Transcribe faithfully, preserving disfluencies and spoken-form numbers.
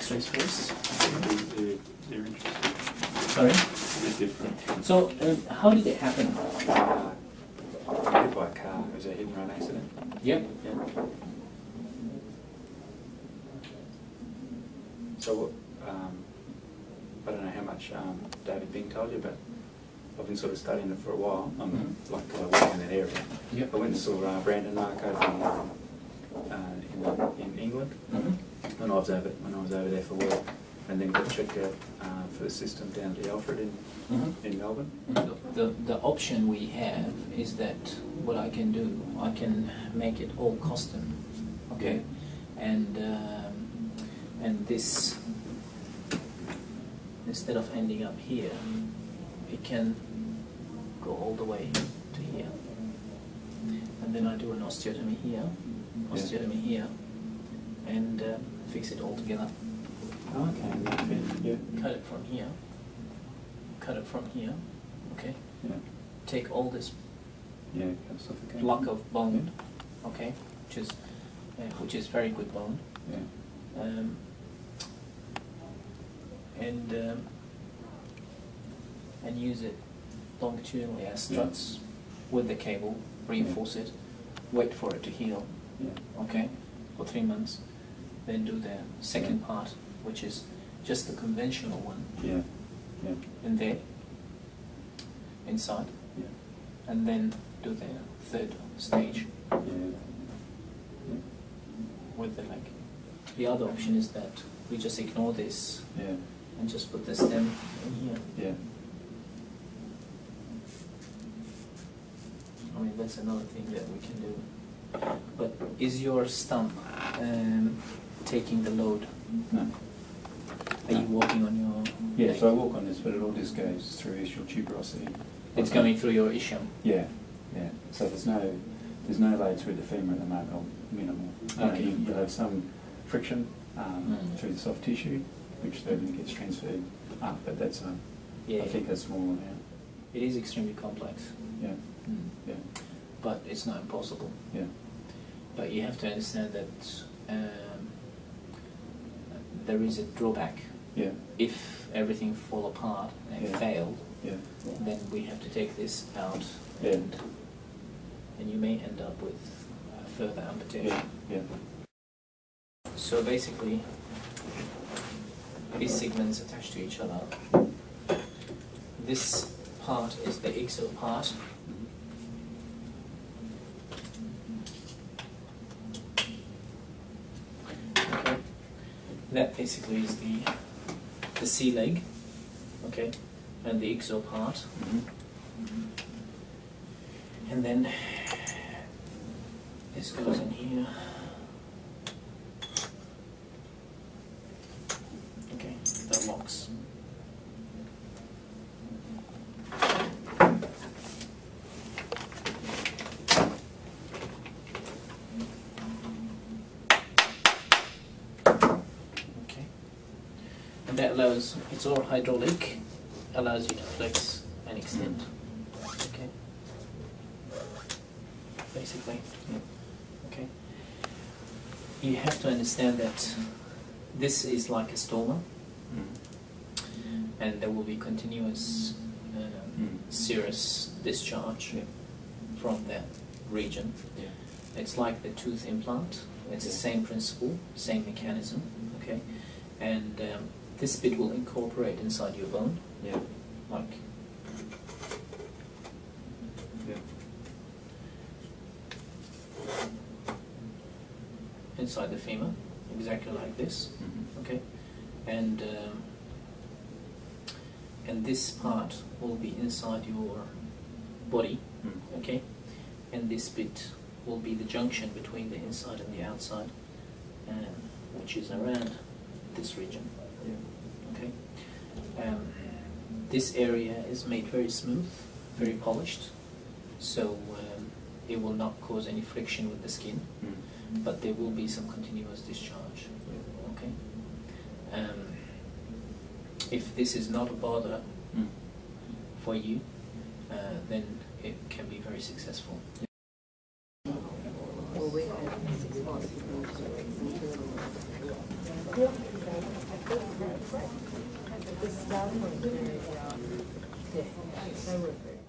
X-rays first. They're, they're Sorry? They're different. So, uh, how did it happen? Hit by a car. It was a hit and run accident. Yep. Yeah. So, um, I don't know how much um, David Bing told you, but I've been sort of studying it for a while. I'm mm-hmm. like I work in that area. Yep. I went and saw uh, Brandon Marco from um, uh, in, in England mm-hmm. when I was over when I was over there for work, and then got checked out uh, for the system down to Alfred in mm-hmm. in Melbourne. Mm-hmm. The the option we have is that what I can do, I can make it all custom, okay, yeah. and um, and this instead of ending up here. It can go all the way to here, and then I do an osteotomy here, osteotomy yeah. here, and uh, fix it all together. Oh, okay. okay. Yeah. Cut it from here. Cut it from here. Okay. Yeah. Take all this yeah, block of bone. Yeah. Okay. Which is uh, which is very good bone. Yeah. Um, and. Um, and use it longitudinally as struts yeah. with the cable, reinforce yeah. it, wait for it to heal, yeah. okay, for three months, then do the second yeah. part, which is just the conventional one, yeah, yeah. in there, inside, yeah. and then do the third stage yeah. Yeah. with the leg. The other option is that we just ignore this yeah. and just put the stem in here. Yeah. I mean, that's another thing that we can do. But is your stump um, taking the load? No. Are no. you walking on your... Yeah, leg? So I walk on this, but it all just goes through ischial tuberosity. It's coming through your ischium? Yeah, yeah. So there's no there's no load through the femur at the moment, or minimal. Okay. You know, you'll have some friction um, mm. through the soft tissue, which then gets transferred up, but that's a, yeah. I think that's small amount. It is extremely complex. Yeah. Mm. Yeah. But it's not impossible. Yeah. But you have to understand that um, there is a drawback. Yeah. If everything fall apart and yeah. failed, yeah. Yeah. then we have to take this out, yeah. and and you may end up with uh, further amputation. Yeah. yeah. So basically, these segments attached to each other. This part is the I X O part. That basically is the the C leg, okay, and the I X O part, mm-hmm. Mm-hmm. and then this goes in here. Okay, that locks. That allows, it's all hydraulic, allows you to flex and extend. Okay. Basically. Okay. You have to understand that this is like a stoma, mm. and there will be continuous um, mm. serous discharge yeah. from that region. Yeah. It's like the tooth implant, it's yeah. the same principle, same mechanism. Okay. And um, this bit will incorporate inside your bone, yeah. like, yeah. inside the femur, exactly like this, mm-hmm. okay, and um, and this part will be inside your body, mm. okay, and this bit will be the junction between the inside and the outside, um, which is around this region. Yeah. Okay. Um, this area is made very smooth, very polished, so um, it will not cause any friction with the skin, mm. but there will be some continuous discharge. Yeah. Okay. Um, if this is not a bother mm. for you, uh, then it can be very successful. Yeah. Well, we had six months. This is